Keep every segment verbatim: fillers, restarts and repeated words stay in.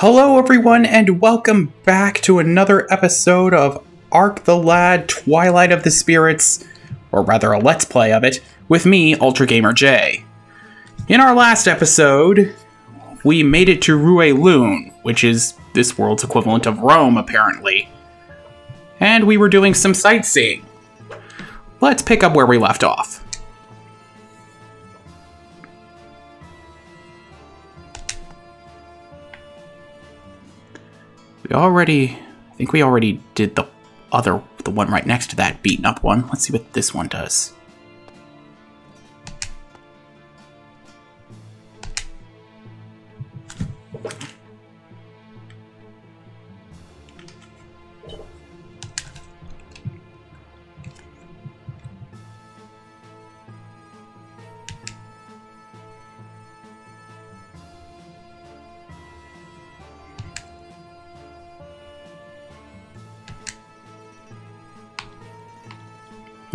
Hello everyone and welcome back to another episode of Arc the Lad: Twilight of the Spirits, or rather a let's play of it, with me, UltraGamerJ. In our last episode, we made it to Rue Lune, which is this world's equivalent of Rome, apparently. And we were doing some sightseeing. Let's pick up where we left off. We already, I think we already did the other, the one right next to that beaten up one. Let's see what this one does.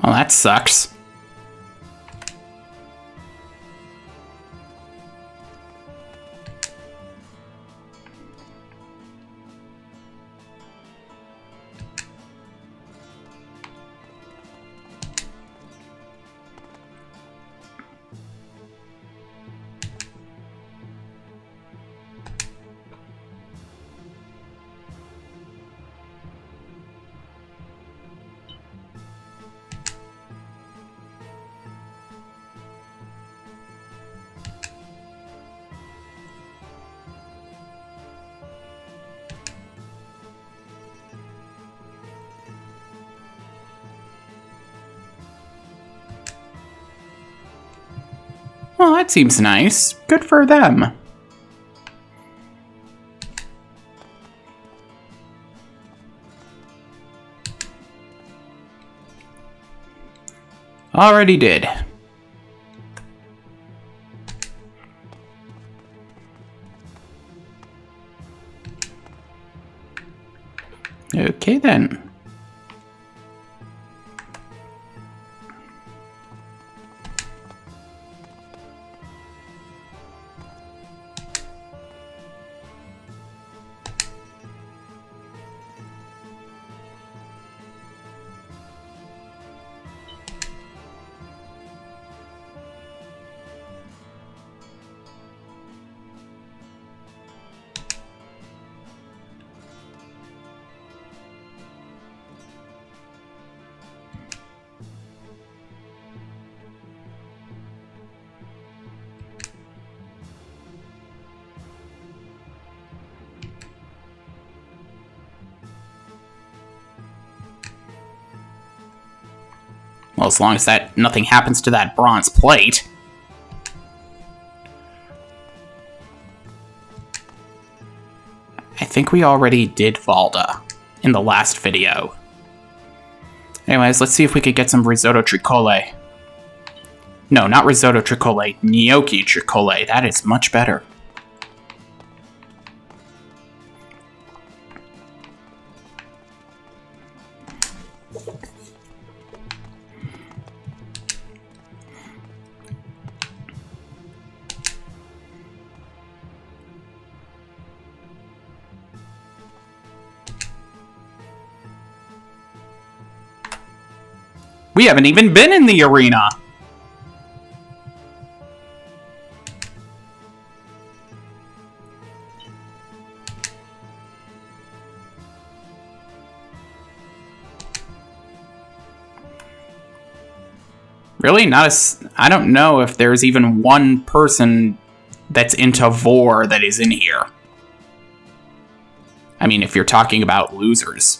Well, that sucks. Well, that seems nice. Good for them. Already did. Okay, then. Well, as long as that nothing happens to that bronze plate. I think we already did Valda in the last video. Anyways, let's see if we could get some risotto tricole. No, not risotto tricole, gnocchi tricole. That is much better. We haven't even been in the arena! Really? Not a s- I don't know if there's even one person that's into Vor that is in here. I mean, if you're talking about losers.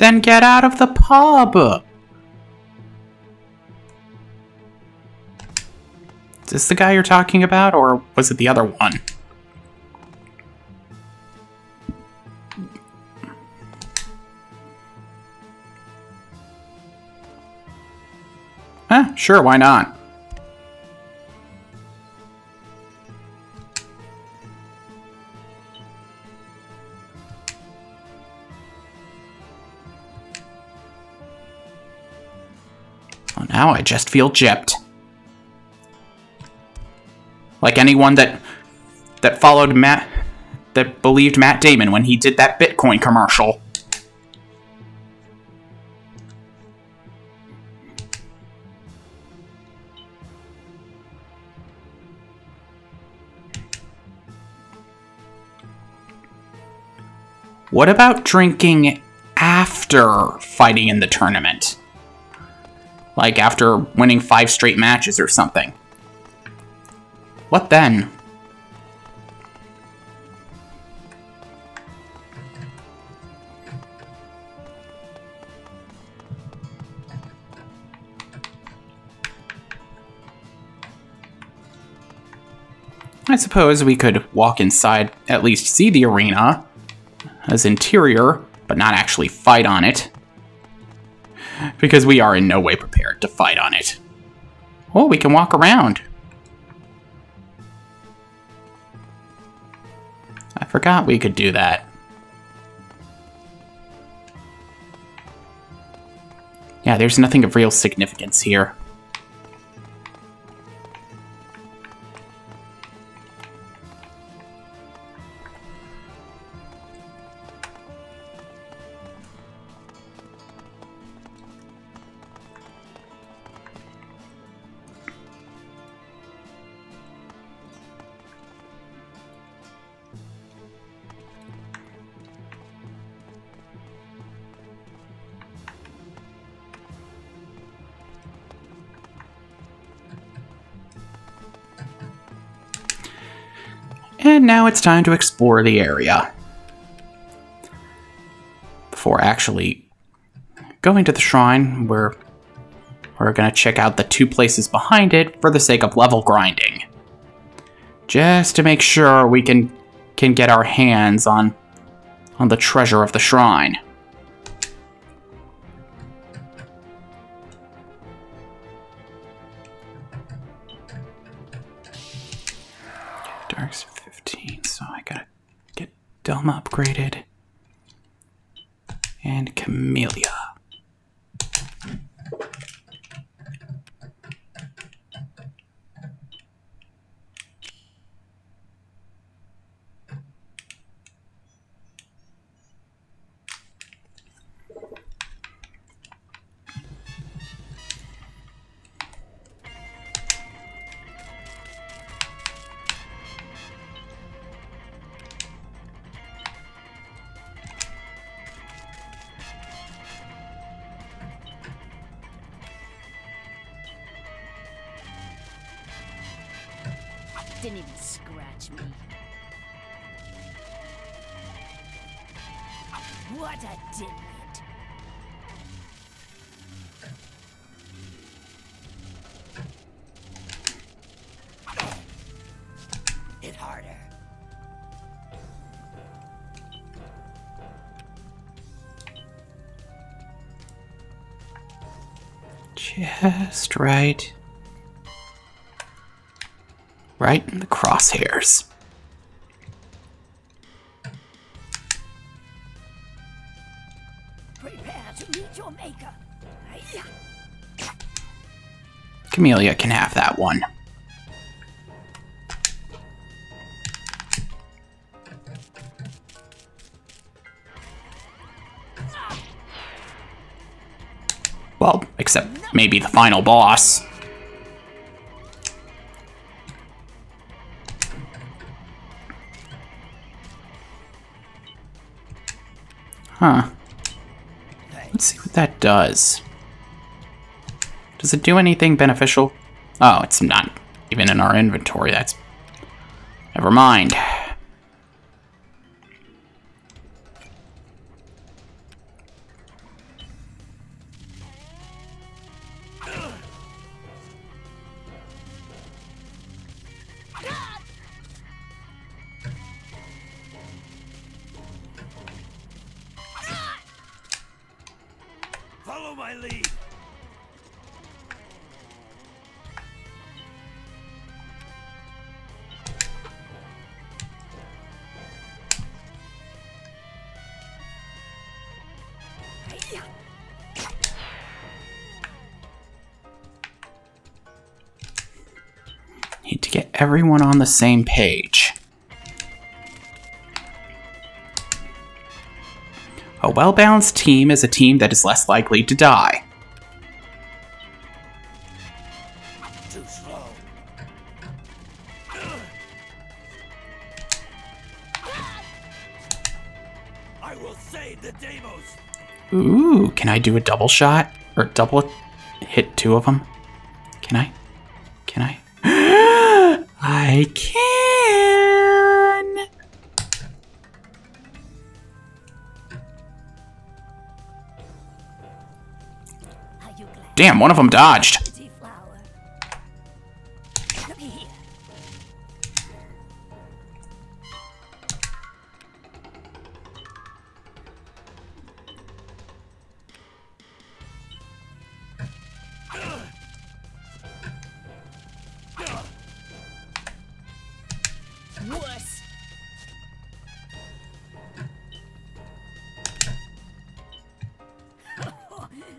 Then get out of the pub! Is this the guy you're talking about, or was it the other one? Eh, sure, why not? Well, now I just feel gypped. Like anyone that that followed Matt, that believed Matt Damon when he did that Bitcoin commercial. What about drinking after fighting in the tournament? Like after winning five straight matches or something. What then? I suppose we could walk inside, at least see the arena as interior, but not actually fight on it. Because we are in no way prepared to fight on it. Well, we can walk around. I forgot we could do that. Yeah, there's nothing of real significance here. And now it's time to explore the area before actually going to the shrine, where we're gonna check out the two places behind it for the sake of level grinding, just to make sure we can can get our hands on on the treasure of the shrine. Dark's fifteen, so I gotta get Delma upgraded. And Camellia. Didn't even scratch me. What a dimwit! Hit harder. Just right. Right in the crosshairs. Prepare to meet your maker. Camellia can have that one. Well, except maybe the final boss. Huh. Let's see what that does. Does it do anything beneficial? Oh, it's not even in our inventory. That's... Never mind. Follow my lead. Need to get everyone on the same page. A well-balanced team is a team that is less likely to die. Too slow. I will save the Deimos. Ooh, can I do a double shot? Or double hit two of them? Can I? Can I? I can! Damn, one of them dodged.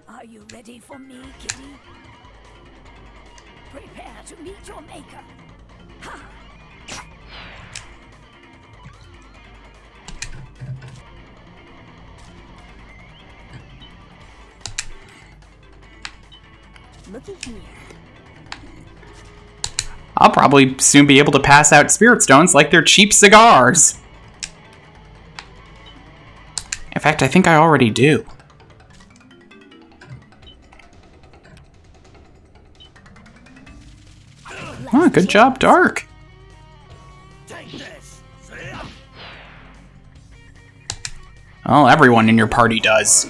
Are you ready for me, Kitty? Prepare to meet your maker. Ha! Looky here. I'll probably soon be able to pass out spirit stones like they're cheap cigars. In fact, I think I already do. Oh, good job, Dark. Well, everyone in your party does.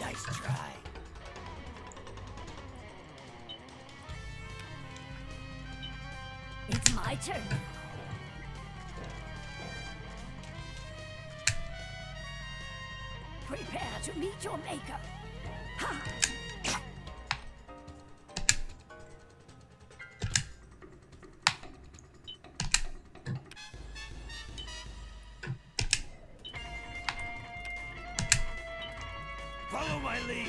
Nice try. It's my turn. Prepare to meet your maker. Follow my lead.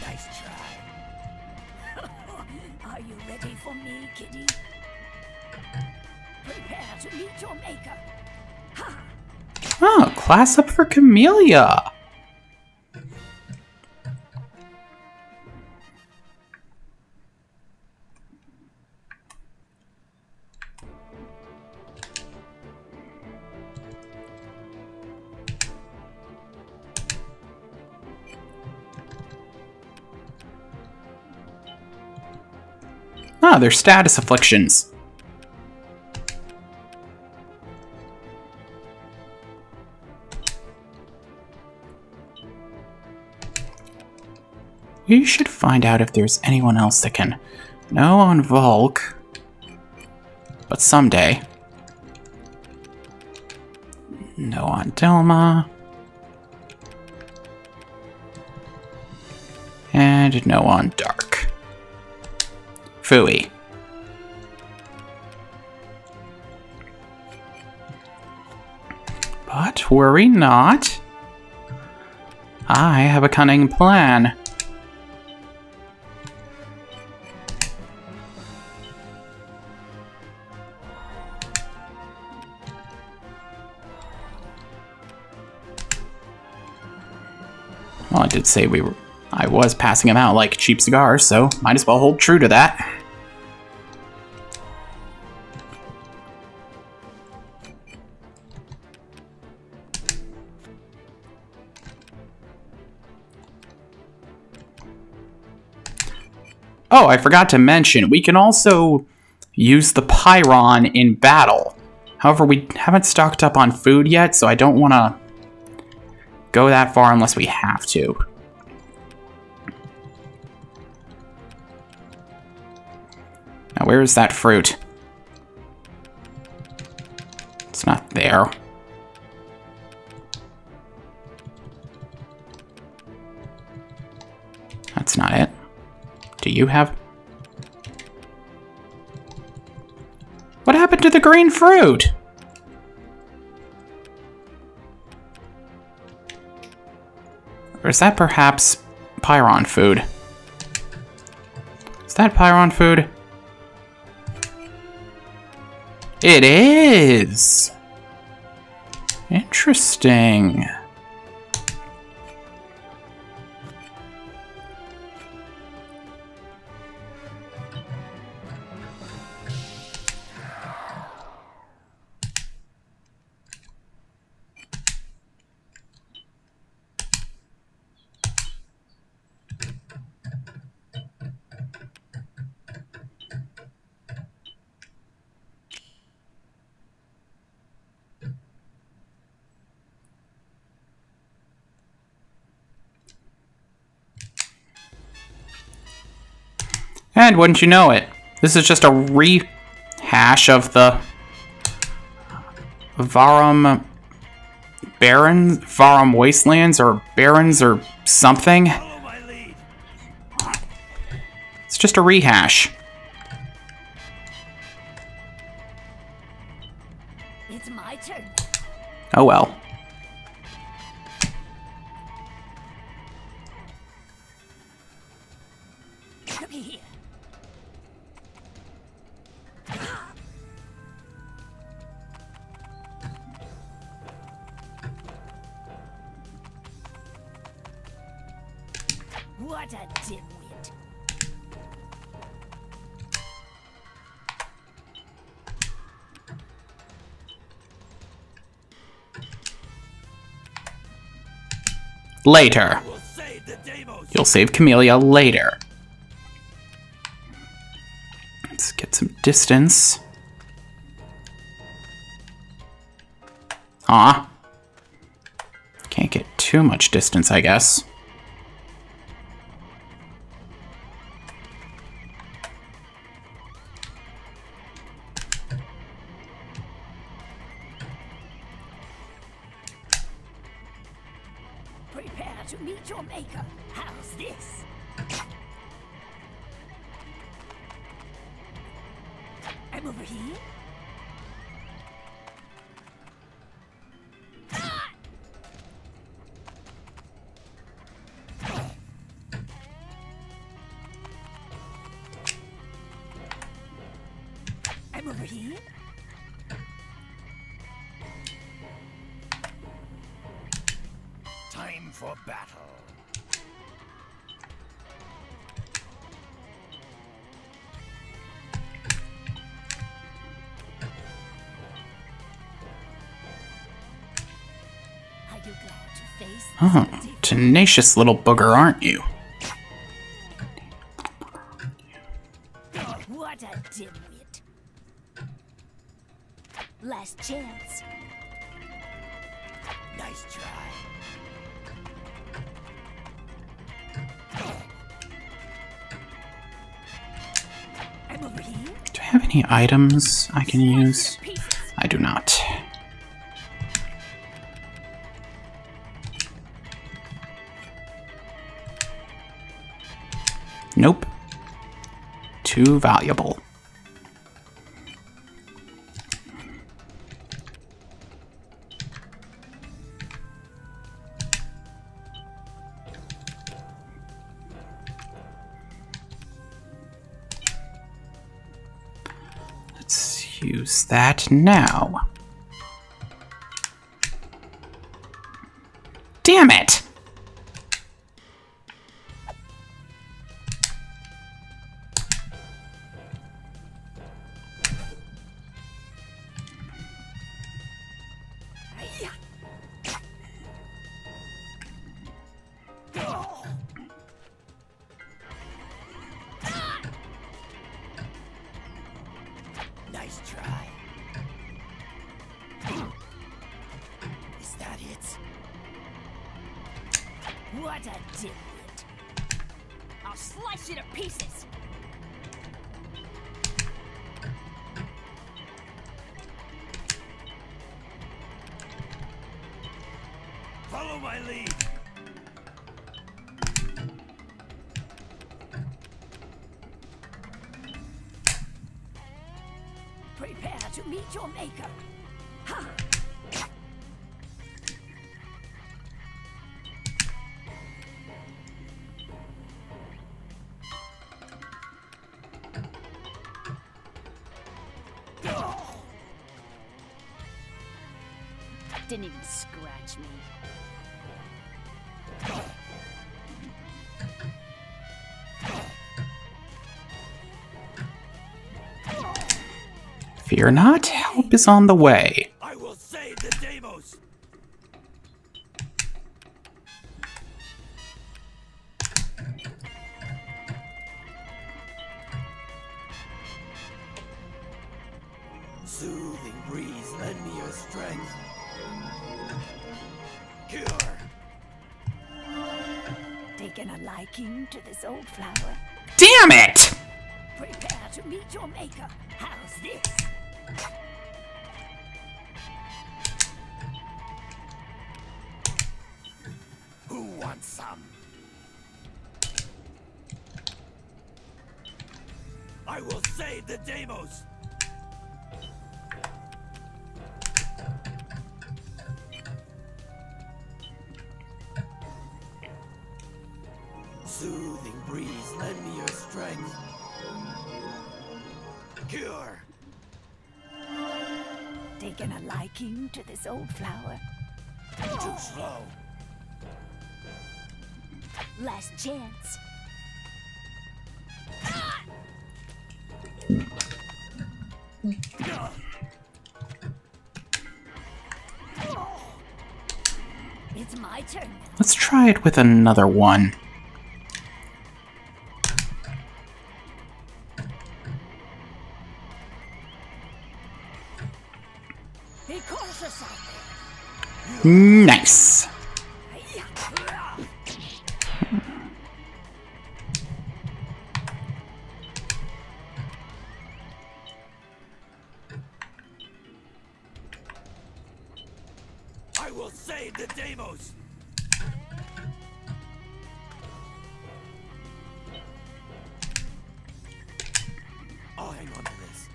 Nice try. Are you ready for me, Kitty? Prepare to meet your maker. Ha! Oh, class up for Camellia. Ah, their status afflictions. We should find out if there's anyone else that can. No on Vulk, but someday. No on Delma. And no on Dark. Fooey. But worry not. I have a cunning plan. Well, I did say we were, I was passing them out like cheap cigars, so might as well hold true to that. Oh, I forgot to mention, we can also use the Pyron in battle. However, we haven't stocked up on food yet, so I don't want to go that far unless we have to. Now, where is that fruit? It's not there. That's not it. Do you have... What happened to the green fruit? Or is that perhaps Pyron food? Is that Pyron food? It is! Interesting. And wouldn't you know it, this is just a rehash of the Varum Barons, Varum Wastelands, or Barons, or something. It's just a rehash. It's my turn. Oh well. What a dimwit. Later. We'll save the Deimos. You'll save Camellia later. Let's get some distance. Ah. Can't get too much distance, I guess. Time for battle. Oh, tenacious little booger, aren't you? What a dimwit. Last chance. Nice try. I'm over here. Do I have any items I can use? I do not. Nope. Too valuable. Let's use that now. Damn it! What a dimwit. I'll slice you to pieces. my lead. Prepare to meet your maker. Ha! Didn't even scratch me. Fear not, help is on the way. I will save the Deimos. Soothing breeze, lend me your strength. Taking a liking to this old flower. Damn it! Prepare to meet your maker. How's this? Who wants some? I will save the Deimos. Soothing breeze, lend me your strength. Cure. Taking a liking to this old flower. Too slow. Last chance. It's my turn. Let's try it with another one. Nice. I will save the Deimos. I'll hang on to this.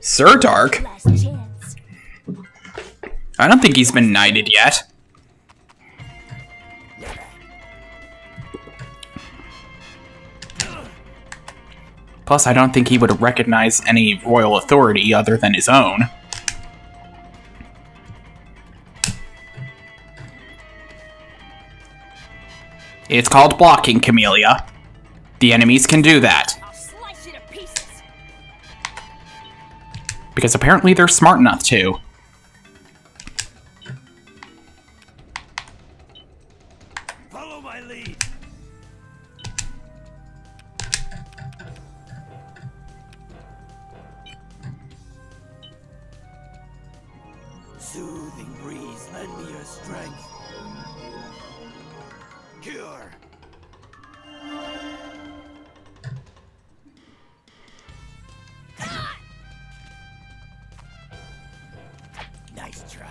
Sir Dark? I don't think he's been knighted yet. Plus, I don't think he would recognize any royal authority other than his own. It's called blocking, Camellia. The enemies can do that. Because apparently they're smart enough to. Follow my lead. Soothing breeze, lend me your strength. Cure. Nice try.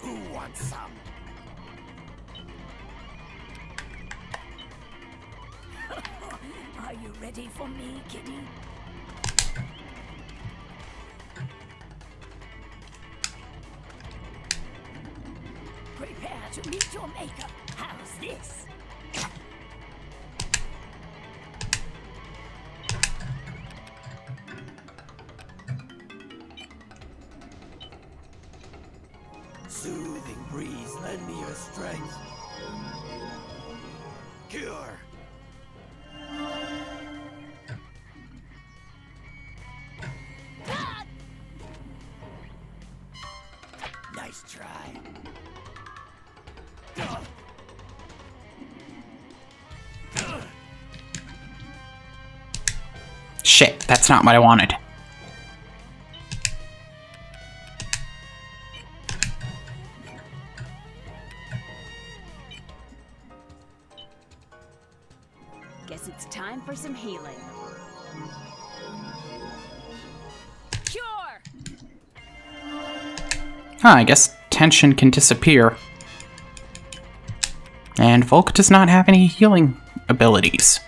Who wants some? Are you ready for me, Kitty? Prepare to meet your maker. How's this? Soothing breeze, lend me your strength. Cure. Shit, that's not what I wanted. Guess it's time for some healing. Cure. Huh, I guess tension can disappear. And Vulk does not have any healing abilities.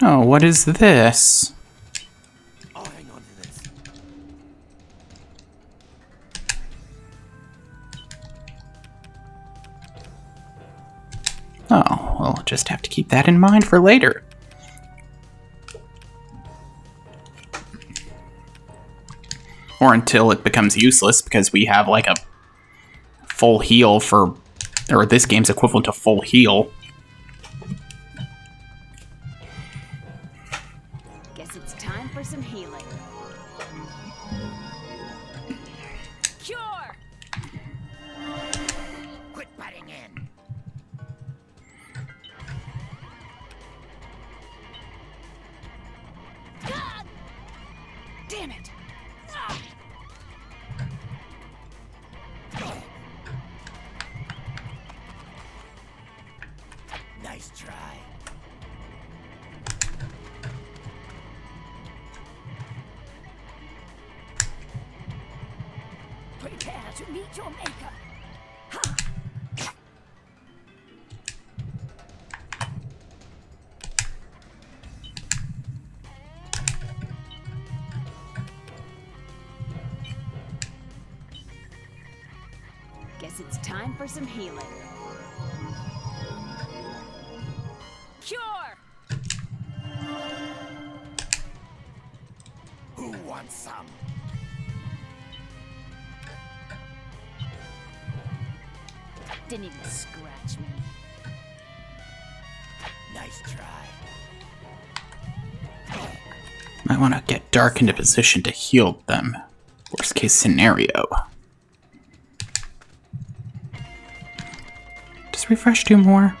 Oh, what is this? I'll hang on to this. Oh, well, just have to keep that in mind for later. Or until it becomes useless, because we have like a full heal for, or this game's equivalent to full heal. It's time for some healing. Cure! Who wants some? Didn't even scratch me. Nice try. I want to get Dark into position to heal them. Worst case scenario. Refresh two more?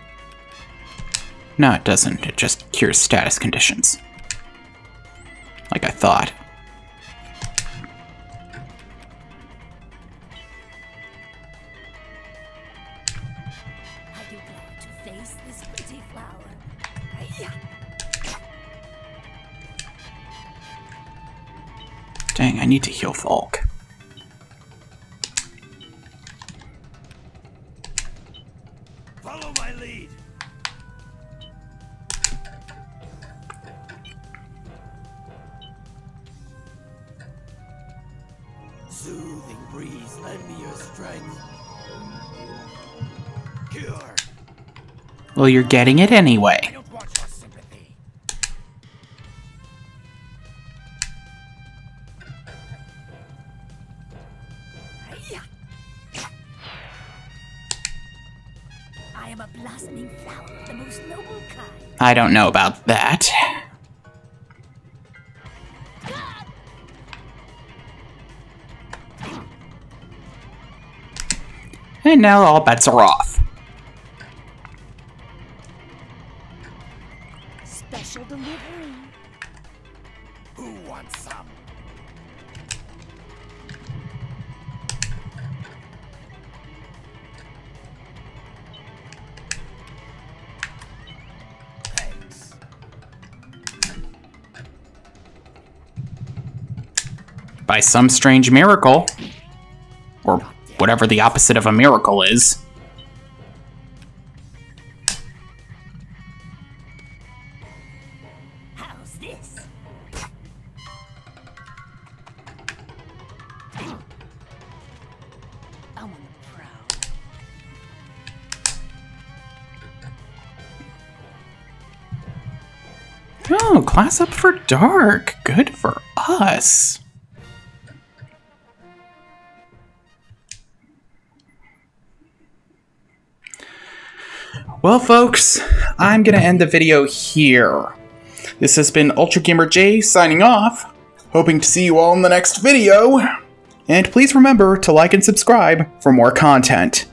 No, it doesn't. It just cures status conditions. Like I thought. Dang, I need to heal Falk. Well, you're getting it anyway. I don't want your sympathy. I am a blossoming flower of the most noble kind. I don't know about that. And now all bets are off. By some strange miracle, or whatever the opposite of a miracle is, how's this? I'm on the prowl. Oh, class up for Dark. Good for us. Well, folks, I'm going to end the video here. This has been UltraGamerJ signing off, hoping to see you all in the next video. And please remember to like and subscribe for more content.